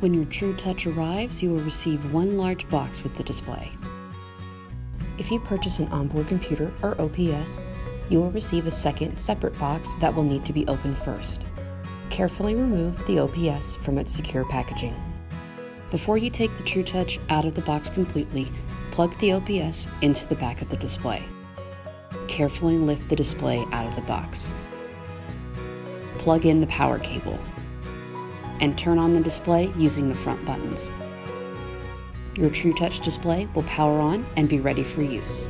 When your TrueTouch arrives, you will receive one large box with the display. If you purchase an onboard computer, or OPS, you will receive a second, separate box that will need to be opened first. Carefully remove the OPS from its secure packaging. Before you take the TrueTouch out of the box completely, plug the OPS into the back of the display. Carefully lift the display out of the box. Plug in the power cable and turn on the display using the front buttons. Your TrueTouch display will power on and be ready for use.